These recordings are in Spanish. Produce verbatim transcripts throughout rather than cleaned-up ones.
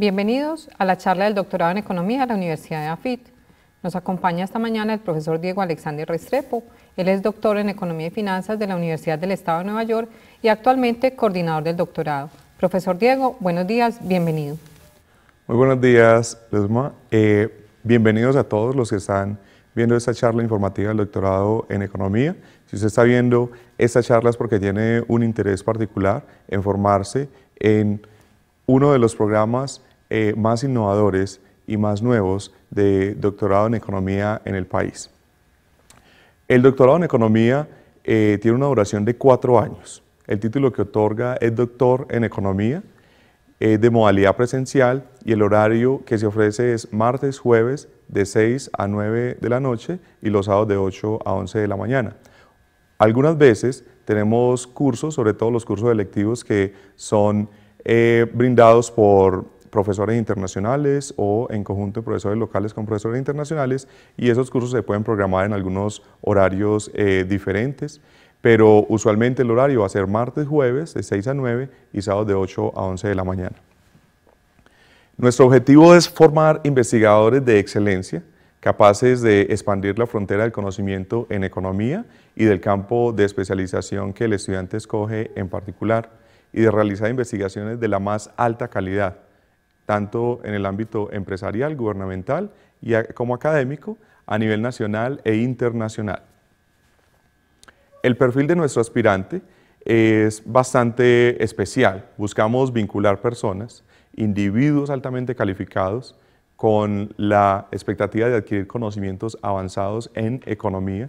Bienvenidos a la charla del doctorado en Economía de la Universidad EAFIT. Nos acompaña esta mañana el profesor Diego Alexander Restrepo. Él es doctor en Economía y Finanzas de la Universidad del Estado de Nueva York y actualmente coordinador del doctorado. Profesor Diego, buenos días, bienvenido. Muy buenos días, Luzma. Eh, bienvenidos a todos los que están viendo esta charla informativa del doctorado en Economía. Si usted está viendo esta charla es porque tiene un interés particular en formarse en uno de los programas Eh, más innovadores y más nuevos de doctorado en economía en el país. El doctorado en economía eh, tiene una duración de cuatro años. El título que otorga es doctor en economía eh, de modalidad presencial y el horario que se ofrece es martes, jueves de seis a nueve de la noche y los sábados de ocho a once de la mañana. Algunas veces tenemos cursos, sobre todo los cursos electivos que son eh, brindados por profesores internacionales o en conjunto de profesores locales con profesores internacionales, y esos cursos se pueden programar en algunos horarios eh, diferentes, pero usualmente el horario va a ser martes, jueves de seis a nueve y sábados de ocho a once de la mañana. Nuestro objetivo es formar investigadores de excelencia capaces de expandir la frontera del conocimiento en economía y del campo de especialización que el estudiante escoge en particular y de realizar investigaciones de la más alta calidad, tanto en el ámbito empresarial, gubernamental y como académico a nivel nacional e internacional. El perfil de nuestro aspirante es bastante especial. Buscamos vincular personas, individuos altamente calificados con la expectativa de adquirir conocimientos avanzados en economía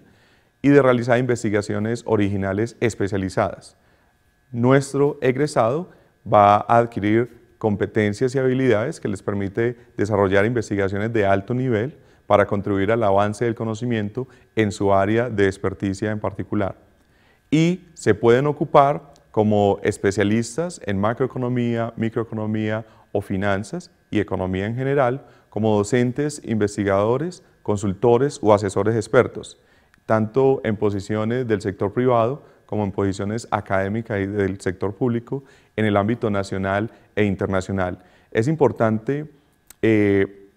y de realizar investigaciones originales especializadas. Nuestro egresado va a adquirir competencias y habilidades que les permite desarrollar investigaciones de alto nivel para contribuir al avance del conocimiento en su área de experticia en particular. Y se pueden ocupar como especialistas en macroeconomía, microeconomía o finanzas y economía en general, como docentes, investigadores, consultores o asesores expertos, tanto en posiciones del sector privado como en posiciones académicas y del sector público en el ámbito nacional e internacional. Es importante eh,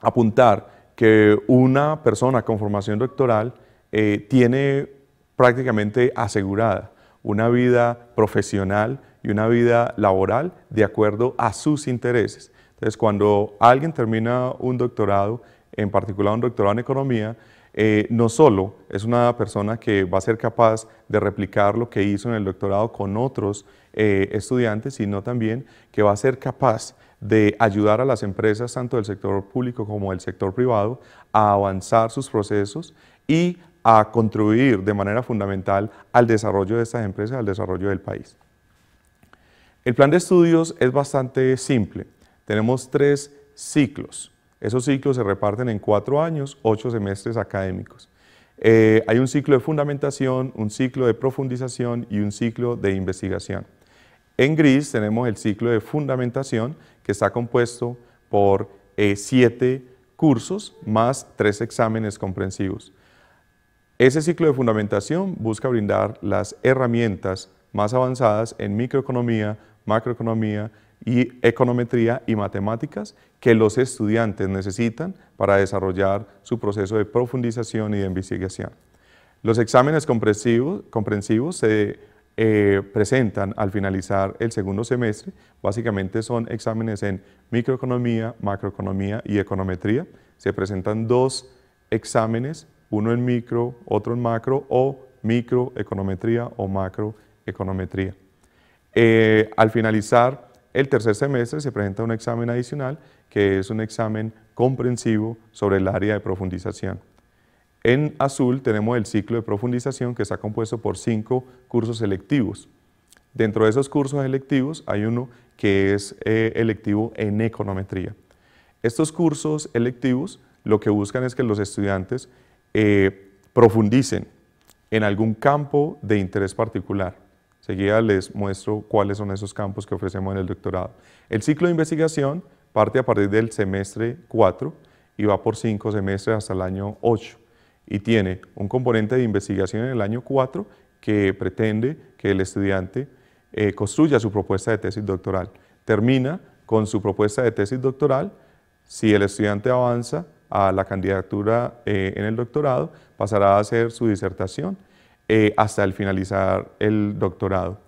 apuntar que una persona con formación doctoral eh, tiene prácticamente asegurada una vida profesional y una vida laboral de acuerdo a sus intereses. Entonces, cuando alguien termina un doctorado, en particular un doctorado en economía, Eh, no solo es una persona que va a ser capaz de replicar lo que hizo en el doctorado con otros eh, estudiantes, sino también que va a ser capaz de ayudar a las empresas, tanto del sector público como del sector privado, a avanzar sus procesos y a contribuir de manera fundamental al desarrollo de estas empresas, al desarrollo del país. El plan de estudios es bastante simple. Tenemos tres ciclos. Esos ciclos se reparten en cuatro años, ocho semestres académicos. Eh, hay un ciclo de fundamentación, un ciclo de profundización y un ciclo de investigación. En gris tenemos el ciclo de fundamentación, que está compuesto por eh, siete cursos más tres exámenes comprensivos. Ese ciclo de fundamentación busca brindar las herramientas más avanzadas en microeconomía, macroeconomía y econometría y matemáticas que los estudiantes necesitan para desarrollar su proceso de profundización y de investigación. Los exámenes comprensivos, comprensivos se eh, presentan al finalizar el segundo semestre. Básicamente son exámenes en microeconomía, macroeconomía y econometría. Se presentan dos exámenes, uno en micro, otro en macro, o microeconometría o macroeconometría. Eh, al finalizar el tercer semestre se presenta un examen adicional que es un examen comprensivo sobre el área de profundización. En azul tenemos el ciclo de profundización que está compuesto por cinco cursos selectivos. Dentro de esos cursos electivos hay uno que es eh, electivo en econometría. Estos cursos electivos lo que buscan es que los estudiantes eh, profundicen en algún campo de interés particular. Seguida les muestro cuáles son esos campos que ofrecemos en el doctorado. El ciclo de investigación parte a partir del semestre cuatro y va por cinco semestres hasta el año ocho y tiene un componente de investigación en el año cuatro que pretende que el estudiante eh, construya su propuesta de tesis doctoral. Termina con su propuesta de tesis doctoral. Si el estudiante avanza a la candidatura eh, en el doctorado, pasará a hacer su disertación eh, hasta el finalizar el doctorado.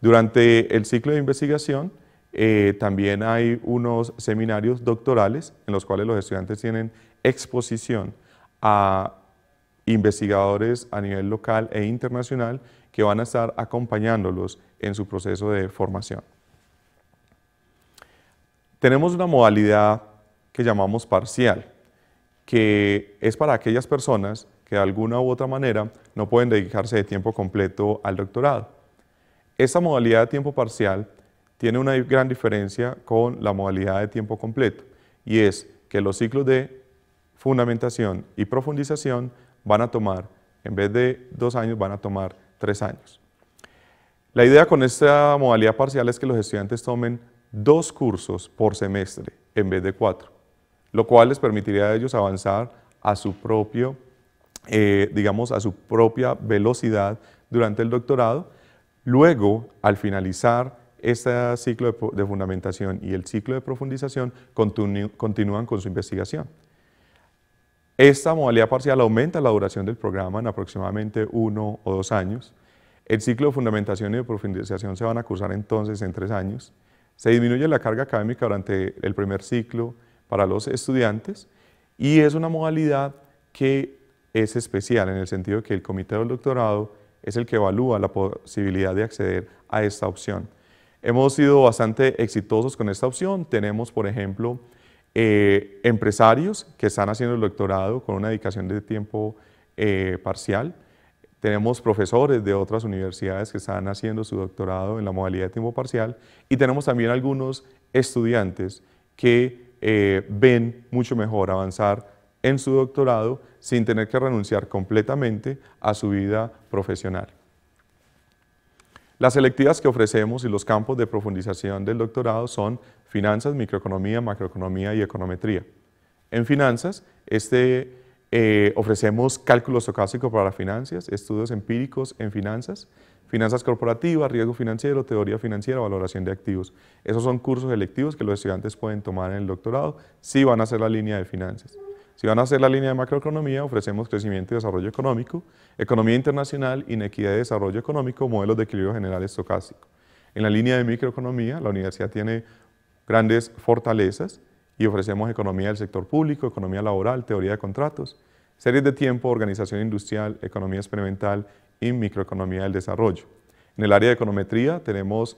Durante el ciclo de investigación eh, también hay unos seminarios doctorales en los cuales los estudiantes tienen exposición a investigadores a nivel local e internacional que van a estar acompañándolos en su proceso de formación. Tenemos una modalidad que llamamos parcial, que es para aquellas personas que de alguna u otra manera no pueden dedicarse de tiempo completo al doctorado. Esta modalidad de tiempo parcial tiene una gran diferencia con la modalidad de tiempo completo, y es que los ciclos de fundamentación y profundización van a tomar, en vez de dos años, van a tomar tres años. La idea con esta modalidad parcial es que los estudiantes tomen dos cursos por semestre en vez de cuatro, lo cual les permitiría a ellos avanzar a su propio, eh, digamos, a su propia velocidad durante el doctorado. Luego, al finalizar este ciclo de, de fundamentación y el ciclo de profundización, continu, continúan con su investigación. Esta modalidad parcial aumenta la duración del programa en aproximadamente uno o dos años. El ciclo de fundamentación y de profundización se van a cursar entonces en tres años. Se disminuye la carga académica durante el primer ciclo para los estudiantes y es una modalidad que es especial en el sentido que el comité del doctorado es el que evalúa la posibilidad de acceder a esta opción. Hemos sido bastante exitosos con esta opción. Tenemos, por ejemplo, eh, empresarios que están haciendo el doctorado con una dedicación de tiempo eh, parcial. Tenemos profesores de otras universidades que están haciendo su doctorado en la modalidad de tiempo parcial y tenemos también algunos estudiantes que eh, ven mucho mejor avanzar en su doctorado sin tener que renunciar completamente a su vida profesional. Las selectivas que ofrecemos y los campos de profundización del doctorado son finanzas, microeconomía, macroeconomía y econometría. En finanzas, este Eh, ofrecemos cálculo estocástico para finanzas, estudios empíricos en finanzas, finanzas corporativas, riesgo financiero, teoría financiera, valoración de activos. Esos son cursos electivos que los estudiantes pueden tomar en el doctorado si van a hacer la línea de finanzas. Si van a hacer la línea de macroeconomía, ofrecemos crecimiento y desarrollo económico, economía internacional, inequidad de desarrollo económico, modelos de equilibrio general estocástico. En la línea de microeconomía, la universidad tiene grandes fortalezas, y ofrecemos economía del sector público, economía laboral, teoría de contratos, series de tiempo, organización industrial, economía experimental y microeconomía del desarrollo. En el área de econometría tenemos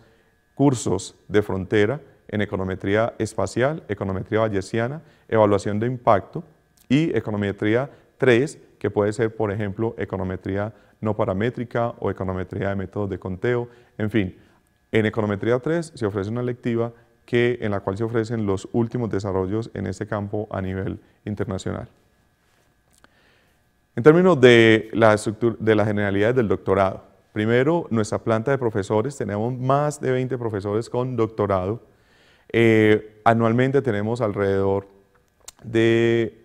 cursos de frontera en econometría espacial, econometría bayesiana, evaluación de impacto y econometría tres, que puede ser, por ejemplo, econometría no paramétrica o econometría de métodos de conteo. En fin, en econometría tres se ofrece una electiva que, en la cual se ofrecen los últimos desarrollos en este campo a nivel internacional. En términos de la estructura, de las generalidades del doctorado, primero, nuestra planta de profesores, tenemos más de veinte profesores con doctorado. Eh, anualmente tenemos alrededor de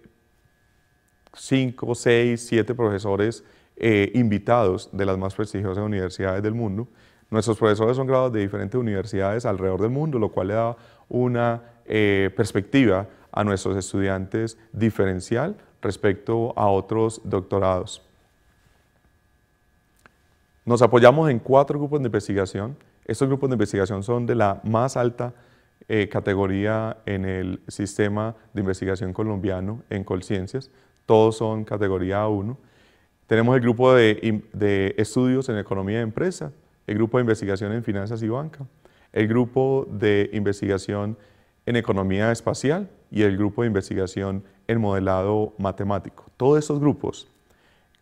cinco, seis, siete profesores eh, invitados de las más prestigiosas universidades del mundo. Nuestros profesores son graduados de diferentes universidades alrededor del mundo, lo cual le da una eh, perspectiva a nuestros estudiantes diferencial respecto a otros doctorados. Nos apoyamos en cuatro grupos de investigación. Estos grupos de investigación son de la más alta eh, categoría en el sistema de investigación colombiano en Colciencias. Todos son categoría A uno. Tenemos el grupo de, de estudios en economía de empresa, el grupo de investigación en finanzas y banca, el grupo de investigación en economía espacial y el grupo de investigación en modelado matemático. Todos estos grupos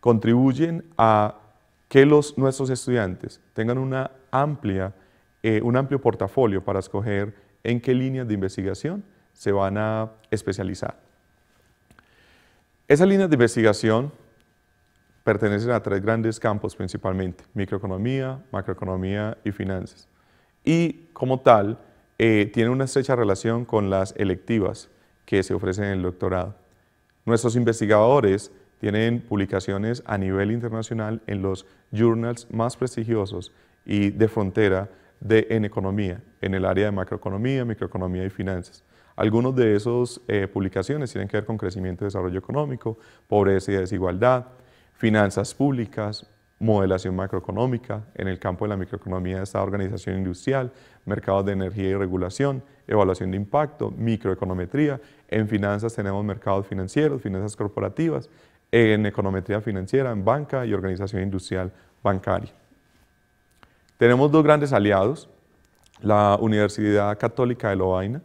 contribuyen a que los, nuestros estudiantes tengan una amplia, eh, un amplio portafolio para escoger en qué líneas de investigación se van a especializar. Esas líneas de investigación pertenecen a tres grandes campos principalmente, microeconomía, macroeconomía y finanzas. Y como tal, eh, tiene una estrecha relación con las electivas que se ofrecen en el doctorado. Nuestros investigadores tienen publicaciones a nivel internacional en los journals más prestigiosos y de frontera de, en economía, en el área de macroeconomía, microeconomía y finanzas. Algunos de esas eh, publicaciones tienen que ver con crecimiento y desarrollo económico, pobreza y desigualdad, finanzas públicas, modelación macroeconómica, en el campo de la microeconomía está organización industrial, mercados de energía y regulación, evaluación de impacto, microeconometría, en finanzas tenemos mercados financieros, finanzas corporativas, en econometría financiera, en banca y organización industrial bancaria. Tenemos dos grandes aliados, la Universidad Católica de Lovaina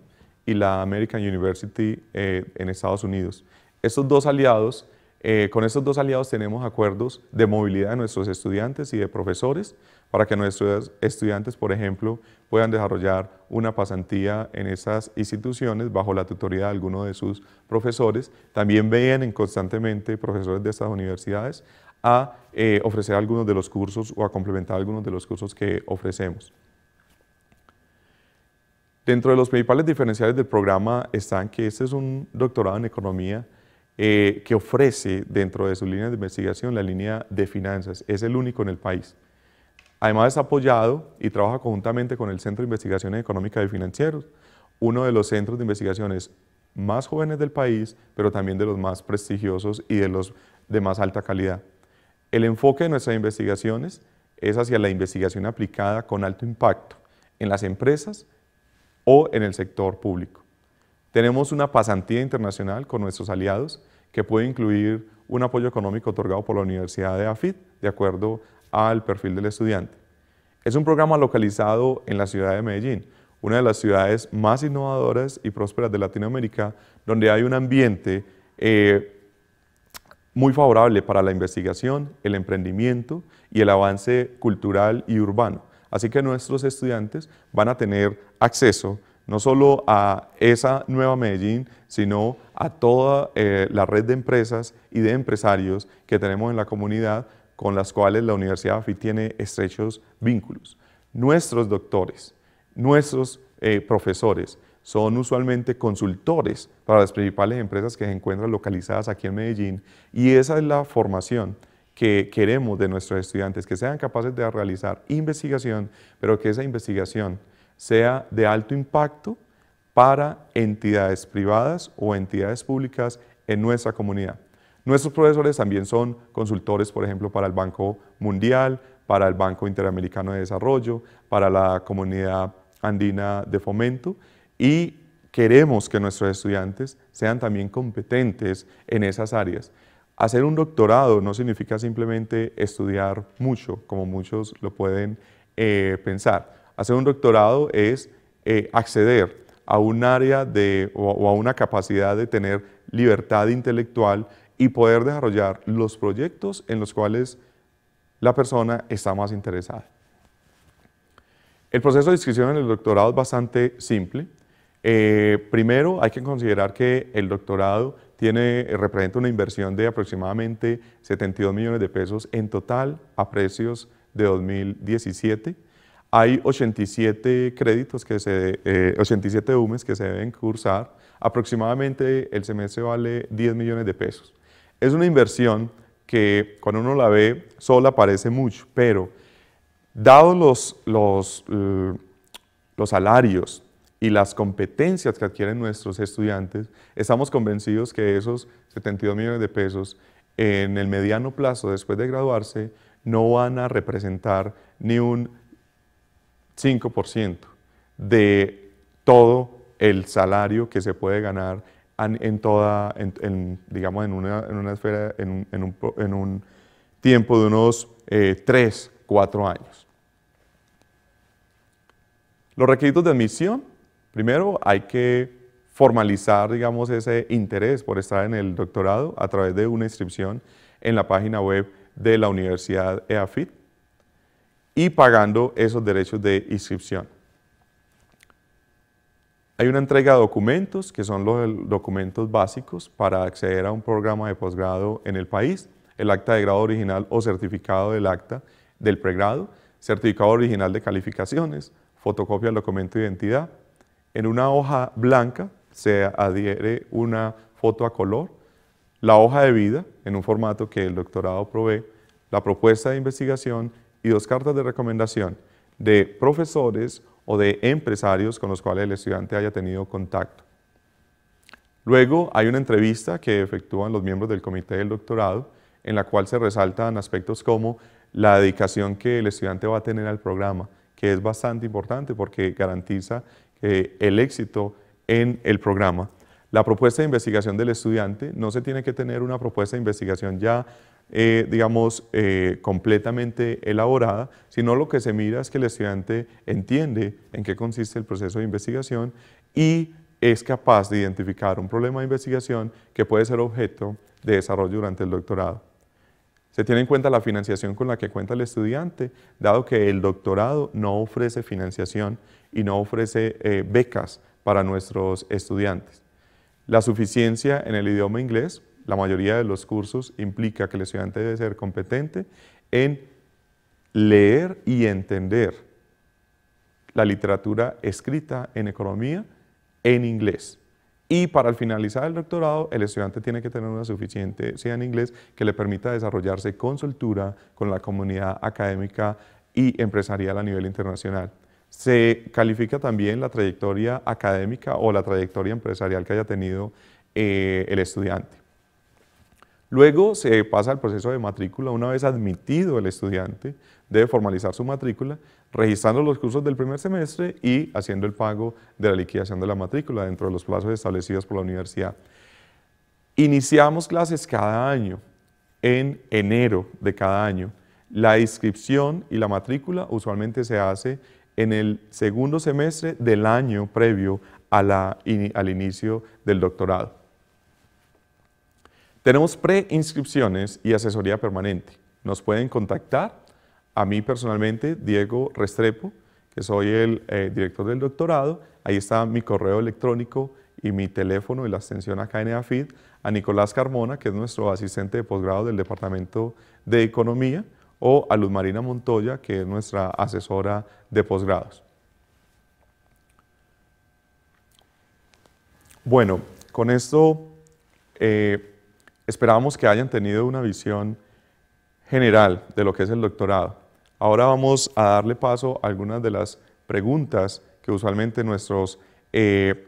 y la American University eh, en Estados Unidos. Estos dos aliados, eh, con estos dos aliados tenemos acuerdos de movilidad de nuestros estudiantes y de profesores para que nuestros estudiantes, por ejemplo, puedan desarrollar una pasantía en esas instituciones bajo la tutoría de alguno de sus profesores. También vienen constantemente profesores de estas universidades a eh, ofrecer algunos de los cursos o a complementar algunos de los cursos que ofrecemos. Dentro de los principales diferenciales del programa están que este es un doctorado en economía eh, que ofrece dentro de su línea de investigación la línea de finanzas, es el único en el país. Además es apoyado y trabaja conjuntamente con el Centro de Investigaciones Económicas y Financieros, uno de los centros de investigaciones más jóvenes del país, pero también de los más prestigiosos y de los de más alta calidad. El enfoque de nuestras investigaciones es hacia la investigación aplicada con alto impacto en las empresas o en el sector público. Tenemos una pasantía internacional con nuestros aliados que puede incluir un apoyo económico otorgado por la Universidad EAFIT de acuerdo al perfil del estudiante. Es un programa localizado en la ciudad de Medellín, una de las ciudades más innovadoras y prósperas de Latinoamérica, donde hay un ambiente eh, muy favorable para la investigación, el emprendimiento y el avance cultural y urbano. Así que nuestros estudiantes van a tener acceso no solo a esa nueva Medellín, sino a toda eh, la red de empresas y de empresarios que tenemos en la comunidad con las cuales la Universidad EAFIT tiene estrechos vínculos. Nuestros doctores, nuestros eh, profesores son usualmente consultores para las principales empresas que se encuentran localizadas aquí en Medellín y esa es la formación que queremos de nuestros estudiantes, que sean capaces de realizar investigación, pero que esa investigación sea de alto impacto para entidades privadas o entidades públicas en nuestra comunidad. Nuestros profesores también son consultores, por ejemplo, para el Banco Mundial, para el Banco Interamericano de Desarrollo, para la Comunidad Andina de Fomento y queremos que nuestros estudiantes sean también competentes en esas áreas. Hacer un doctorado no significa simplemente estudiar mucho, como muchos lo pueden eh, pensar. Hacer un doctorado es eh, acceder a un área de, o, o a una capacidad de tener libertad intelectual y poder desarrollar los proyectos en los cuales la persona está más interesada. El proceso de inscripción en el doctorado es bastante simple. Eh, primero hay que considerar que el doctorado Tiene, representa una inversión de aproximadamente setenta y dos millones de pesos en total a precios de dos mil diecisiete. Hay ochenta y siete créditos, que se, eh, ochenta y siete U M Es que se deben cursar. Aproximadamente el semestre vale diez millones de pesos. Es una inversión que cuando uno la ve sola parece mucho, pero dados los, los, eh, los salarios y las competencias que adquieren nuestros estudiantes, estamos convencidos que esos setenta y dos millones de pesos en el mediano plazo después de graduarse no van a representar ni un cinco por ciento de todo el salario que se puede ganar en, en toda, en, en, digamos, en una, en una esfera, en un, en un, en un tiempo de unos eh, tres, cuatro años. Los requisitos de admisión. Primero, hay que formalizar, digamos, ese interés por estar en el doctorado a través de una inscripción en la página web de la Universidad EAFIT y pagando esos derechos de inscripción. Hay una entrega de documentos, que son los documentos básicos para acceder a un programa de posgrado en el país, el acta de grado original o certificado del acta del pregrado, certificado original de calificaciones, fotocopia del documento de identidad. En una hoja blanca se adhiere una foto a color, la hoja de vida en un formato que el doctorado provee, la propuesta de investigación y dos cartas de recomendación. de profesores o de empresarios con los cuales el estudiante haya tenido contacto. Luego hay una entrevista que efectúan los miembros del comité del doctorado, en la cual se resaltan aspectos como la dedicación que el estudiante va a tener al programa, que es bastante importante porque garantiza eh, el éxito en el programa. La propuesta de investigación del estudiante, no se tiene que tener una propuesta de investigación ya, eh, digamos, eh, completamente elaborada, sino lo que se mira es que el estudiante entiende en qué consiste el proceso de investigación y es capaz de identificar un problema de investigación que puede ser objeto de desarrollo durante el doctorado. Se tiene en cuenta la financiación con la que cuenta el estudiante, dado que el doctorado no ofrece financiación y no ofrece eh, becas para nuestros estudiantes. La suficiencia en el idioma inglés, la mayoría de los cursos implica que el estudiante debe ser competente en leer y entender la literatura escrita en economía en inglés. Y para al finalizar el doctorado, el estudiante tiene que tener una suficiencia en inglés que le permita desarrollarse con soltura con la comunidad académica y empresarial a nivel internacional. Se califica también la trayectoria académica o la trayectoria empresarial que haya tenido eh, el estudiante. Luego se pasa al proceso de matrícula. Una vez admitido el estudiante, debe formalizar su matrícula, registrando los cursos del primer semestre y haciendo el pago de la liquidación de la matrícula dentro de los plazos establecidos por la universidad. Iniciamos clases cada año, en enero de cada año. La inscripción y la matrícula usualmente se hace en el segundo semestre del año previo a la, in, al inicio del doctorado. Tenemos preinscripciones y asesoría permanente. Nos pueden contactar, a mí personalmente, Diego Restrepo, que soy el eh, director del doctorado. Ahí está mi correo electrónico y mi teléfono y la extensión acá en EAFIT. A Nicolás Carmona, que es nuestro asistente de posgrado del Departamento de Economía, o a Luz Marina Montoya, que es nuestra asesora de posgrados. Bueno, con esto... Eh, Esperamos que hayan tenido una visión general de lo que es el doctorado. Ahora vamos a darle paso a algunas de las preguntas que usualmente nuestros eh,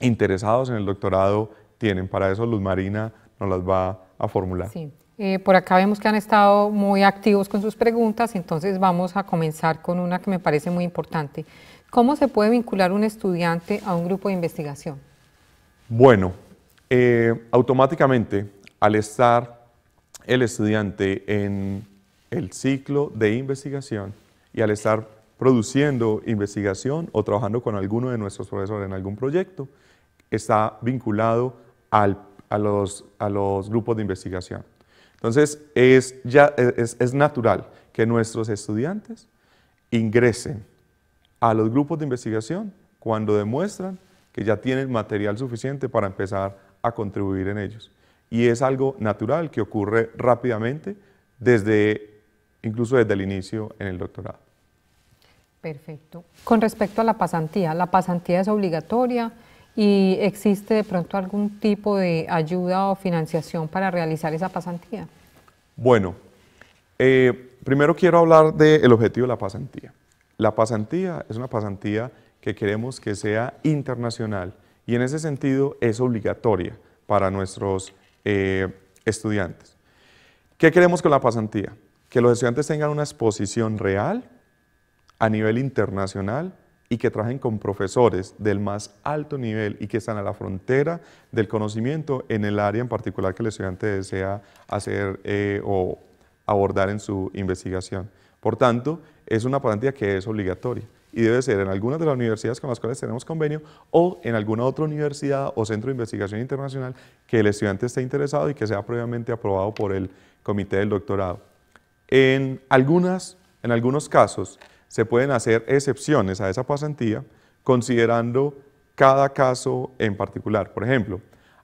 interesados en el doctorado tienen. Para eso Luz Marina nos las va a formular. Sí. Eh, por acá vemos que han estado muy activos con sus preguntas, entonces vamos a comenzar con una que me parece muy importante. ¿Cómo se puede vincular un estudiante a un grupo de investigación? Bueno, eh, automáticamente... al estar el estudiante en el ciclo de investigación y al estar produciendo investigación o trabajando con alguno de nuestros profesores en algún proyecto, está vinculado al, a, los, a los grupos de investigación. Entonces, es, ya, es, es natural que nuestros estudiantes ingresen a los grupos de investigación cuando demuestran que ya tienen material suficiente para empezar a contribuir en ellos. Y es algo natural que ocurre rápidamente, desde, incluso desde el inicio en el doctorado. Perfecto. Con respecto a la pasantía, ¿la pasantía es obligatoria y existe de pronto algún tipo de ayuda o financiación para realizar esa pasantía? Bueno, eh, primero quiero hablar del objetivo de la pasantía. La pasantía es una pasantía que queremos que sea internacional y en ese sentido es obligatoria para nuestros Eh, estudiantes. ¿Qué queremos con la pasantía? Que los estudiantes tengan una exposición real a nivel internacional y que trabajen con profesores del más alto nivel y que están a la frontera del conocimiento en el área en particular que el estudiante desea hacer eh, o abordar en su investigación. Por tanto, es una pasantía que es obligatoria y debe ser en algunas de las universidades con las cuales tenemos convenio o en alguna otra universidad o centro de investigación internacional que el estudiante esté interesado y que sea previamente aprobado por el comité del doctorado. En, algunas, en algunos casos se pueden hacer excepciones a esa pasantía considerando cada caso en particular. Por ejemplo,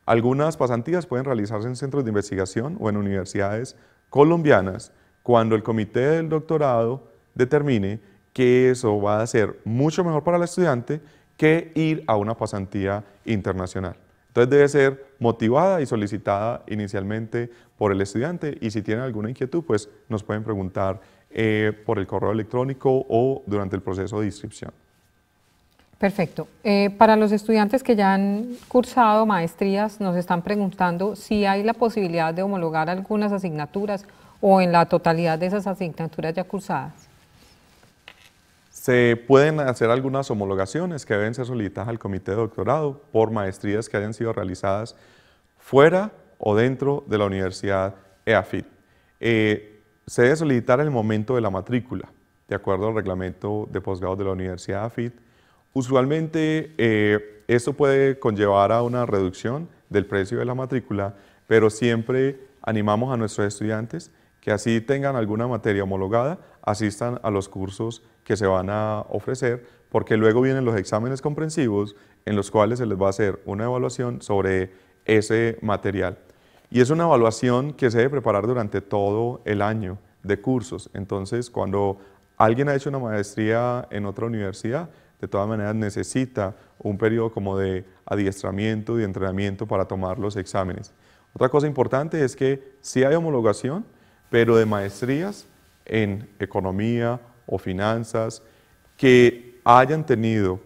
algunas pasantías pueden realizarse en centros de investigación o en universidades colombianas cuando el comité del doctorado determine que eso va a ser mucho mejor para el estudiante que ir a una pasantía internacional. Entonces debe ser motivada y solicitada inicialmente por el estudiante y si tienen alguna inquietud pues nos pueden preguntar eh, por el correo electrónico o durante el proceso de inscripción. Perfecto. Eh, para los estudiantes que ya han cursado maestrías, nos están preguntando si hay la posibilidad de homologar algunas asignaturas o en la totalidad de esas asignaturas ya cursadas. Se pueden hacer algunas homologaciones que deben ser solicitadas al comité de doctorado por maestrías que hayan sido realizadas fuera o dentro de la Universidad EAFIT. Eh, se debe solicitar en el momento de la matrícula, de acuerdo al reglamento de posgrado de la Universidad EAFIT. Usualmente eh, esto puede conllevar a una reducción del precio de la matrícula, pero siempre animamos a nuestros estudiantes que así tengan alguna materia homologada, asistan a los cursos que se van a ofrecer, porque luego vienen los exámenes comprensivos en los cuales se les va a hacer una evaluación sobre ese material. Y es una evaluación que se debe preparar durante todo el año de cursos. Entonces, cuando alguien ha hecho una maestría en otra universidad, de todas maneras necesita un periodo como de adiestramiento y entrenamiento para tomar los exámenes. Otra cosa importante es que sí hay homologación, pero de maestrías en economía o finanzas que hayan tenido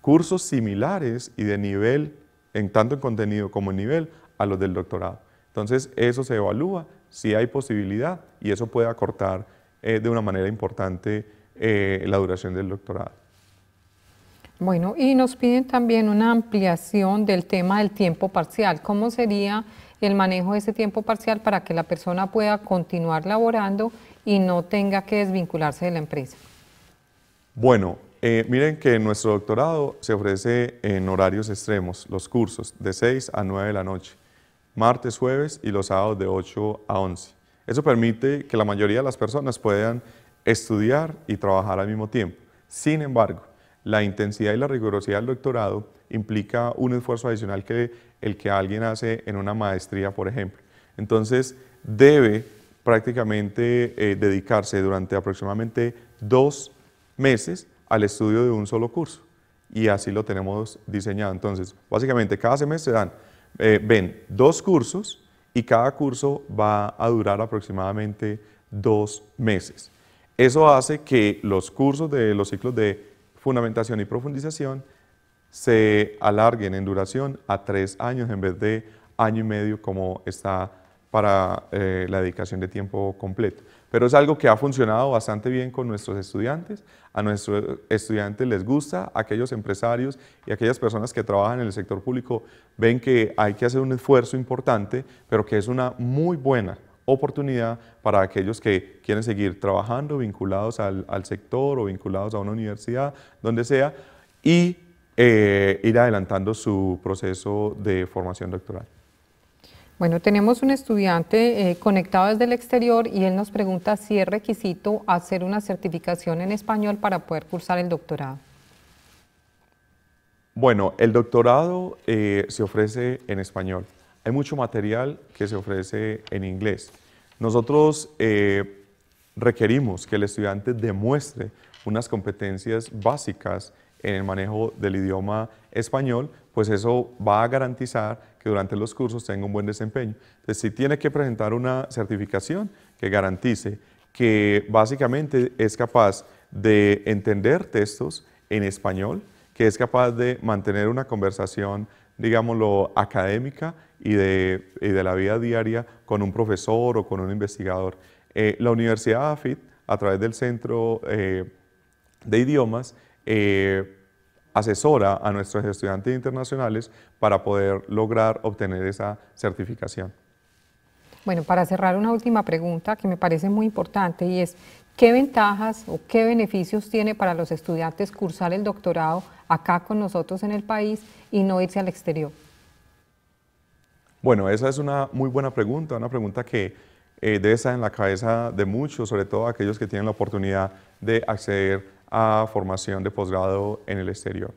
cursos similares y de nivel, en tanto en contenido como en nivel, a los del doctorado. Entonces eso se evalúa, si hay posibilidad, y eso puede acortar eh, de una manera importante eh, la duración del doctorado. Bueno, y nos piden también una ampliación del tema del tiempo parcial. ¿Cómo sería el manejo de ese tiempo parcial para que la persona pueda continuar laborando y no tenga que desvincularse de la empresa? Bueno, eh, miren que en nuestro doctorado se ofrece en horarios extremos los cursos de seis a nueve de la noche, martes, jueves y los sábados de ocho a once. Eso permite que la mayoría de las personas puedan estudiar y trabajar al mismo tiempo. Sin embargo, la intensidad y la rigurosidad del doctorado implica un esfuerzo adicional que el que alguien hace en una maestría, por ejemplo. Entonces, debe prácticamente eh, dedicarse durante aproximadamente dos meses al estudio de un solo curso. Y así lo tenemos diseñado. Entonces, básicamente, cada semestre dan, eh, ven dos cursos y cada curso va a durar aproximadamente dos meses. Eso hace que los cursos de los ciclos de fundamentación y profundización se alarguen en duración a tres años en vez de año y medio como está para eh, la dedicación de tiempo completo. Pero es algo que ha funcionado bastante bien con nuestros estudiantes. A nuestros estudiantes les gusta, aquellos empresarios y aquellas personas que trabajan en el sector público ven que hay que hacer un esfuerzo importante, pero que es una muy buena oportunidad para aquellos que quieren seguir trabajando vinculados al, al sector o vinculados a una universidad, donde sea, y eh, ir adelantando su proceso de formación doctoral. Bueno, tenemos un estudiante eh, conectado desde el exterior y él nos pregunta si es requisito hacer una certificación en español para poder cursar el doctorado. Bueno, el doctorado eh, se ofrece en español. Hay mucho material que se ofrece en inglés. Nosotros eh, requerimos que el estudiante demuestre unas competencias básicas en el manejo del idioma español, pues eso va a garantizar que durante los cursos tenga un buen desempeño. Entonces, si tiene que presentar una certificación que garantice que básicamente es capaz de entender textos en español, que es capaz de mantener una conversación, digámoslo, académica y de, y de la vida diaria con un profesor o con un investigador. Eh, la Universidad EAFIT, a través del Centro eh, de Idiomas, eh, asesora a nuestros estudiantes internacionales para poder lograr obtener esa certificación. Bueno, para cerrar, una última pregunta que me parece muy importante y es, ¿qué ventajas o qué beneficios tiene para los estudiantes cursar el doctorado acá con nosotros en el país y no irse al exterior? Bueno, esa es una muy buena pregunta, una pregunta que eh, debe estar en la cabeza de muchos, sobre todo aquellos que tienen la oportunidad de acceder a formación de posgrado en el exterior.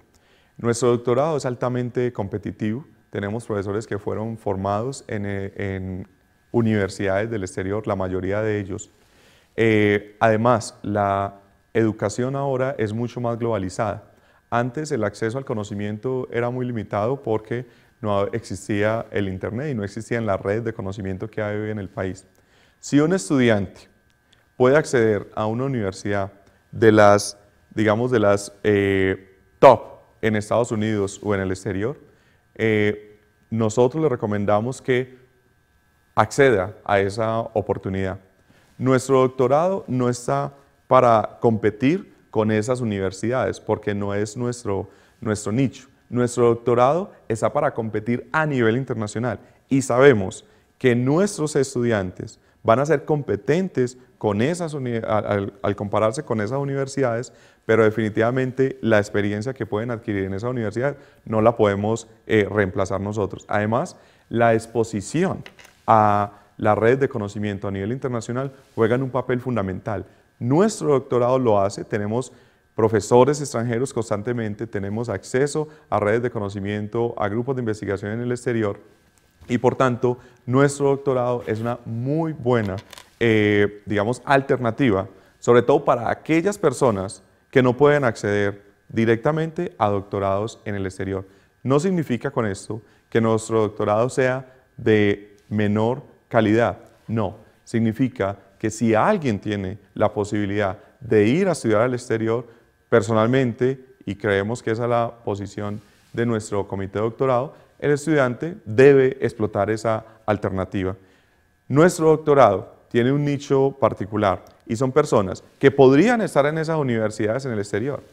Nuestro doctorado es altamente competitivo, tenemos profesores que fueron formados en, en universidades del exterior, la mayoría de ellos. Eh, además, la educación ahora es mucho más globalizada. Antes el acceso al conocimiento era muy limitado porque no existía el internet y no existían las redes de conocimiento que hay hoy en el país. Si un estudiante puede acceder a una universidad de las, digamos, de las eh, top en Estados Unidos o en el exterior, eh, nosotros le recomendamos que acceda a esa oportunidad. Nuestro doctorado no está para competir con esas universidades porque no es nuestro, nuestro nicho. Nuestro doctorado está para competir a nivel internacional y sabemos que nuestros estudiantes van a ser competentes con esas al, al compararse con esas universidades, pero definitivamente la experiencia que pueden adquirir en esa universidad no la podemos eh, reemplazar nosotros. Además, la exposición a la red de conocimiento a nivel internacional juega un papel fundamental. Nuestro doctorado lo hace, tenemos profesores extranjeros constantemente, tenemos acceso a redes de conocimiento, a grupos de investigación en el exterior, y por tanto, nuestro doctorado es una muy buena, eh, digamos, alternativa, sobre todo para aquellas personas que no pueden acceder directamente a doctorados en el exterior. No significa con esto que nuestro doctorado sea de menor calidad, no. Significa que si alguien tiene la posibilidad de ir a estudiar al exterior personalmente, y creemos que esa es la posición de nuestro comité de doctorado, el estudiante debe explotar esa alternativa. Nuestro doctorado tiene un nicho particular y son personas que podrían estar en esas universidades en el exterior,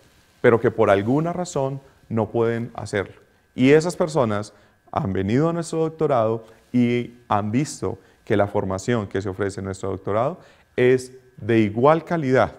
pero que por alguna razón no pueden hacerlo. Y esas personas han venido a nuestro doctorado y han visto que la formación que se ofrece en nuestro doctorado es de igual calidad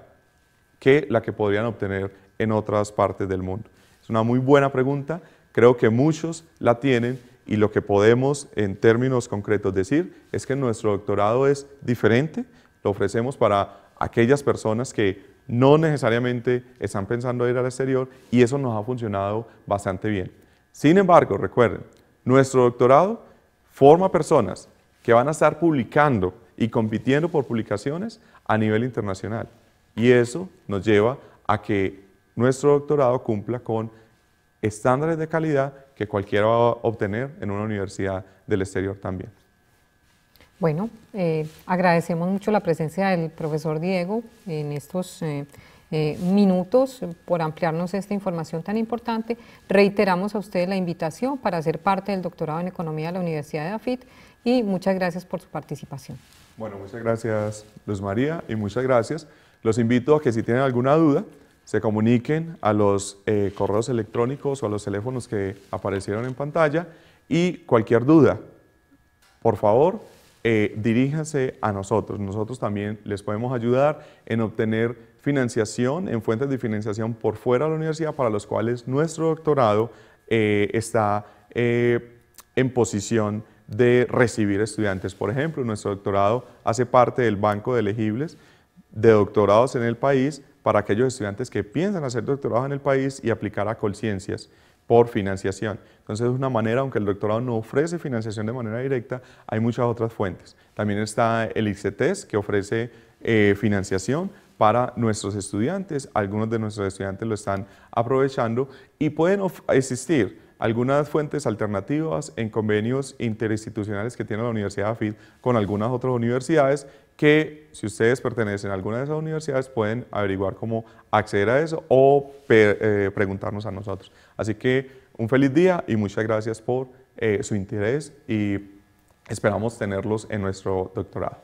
que la que podrían obtener en otras partes del mundo. Es una muy buena pregunta. Creo que muchos la tienen y lo que podemos en términos concretos decir es que nuestro doctorado es diferente, lo ofrecemos para aquellas personas que no necesariamente están pensando ir al exterior y eso nos ha funcionado bastante bien. Sin embargo, recuerden, nuestro doctorado forma personas que van a estar publicando y compitiendo por publicaciones a nivel internacional y eso nos lleva a que nuestro doctorado cumpla con estándares de calidad que cualquiera va a obtener en una universidad del exterior también. Bueno, eh, agradecemos mucho la presencia del profesor Diego en estos eh, eh, minutos por ampliarnos esta información tan importante. Reiteramos a ustedes la invitación para ser parte del doctorado en Economía de la Universidad de EAFIT y muchas gracias por su participación. Bueno, muchas gracias Luz María y muchas gracias. Los invito a que si tienen alguna duda, se comuniquen a los eh, correos electrónicos o a los teléfonos que aparecieron en pantalla y cualquier duda, por favor, eh, diríjanse a nosotros. Nosotros también les podemos ayudar en obtener financiación, en fuentes de financiación por fuera de la universidad para los cuales nuestro doctorado eh, está eh, en posición de recibir estudiantes. Por ejemplo, nuestro doctorado hace parte del banco de elegibles de doctorados en el país para aquellos estudiantes que piensan hacer doctorado en el país y aplicar a Colciencias por financiación. Entonces es una manera, aunque el doctorado no ofrece financiación de manera directa, hay muchas otras fuentes. También está el I C T E S que ofrece eh, financiación para nuestros estudiantes, algunos de nuestros estudiantes lo están aprovechando y pueden existir algunas fuentes alternativas en convenios interinstitucionales que tiene la Universidad EAFIT con algunas otras universidades que si ustedes pertenecen a alguna de esas universidades pueden averiguar cómo acceder a eso o per, eh, preguntarnos a nosotros. Así que un feliz día y muchas gracias por eh, su interés y esperamos tenerlos en nuestro doctorado.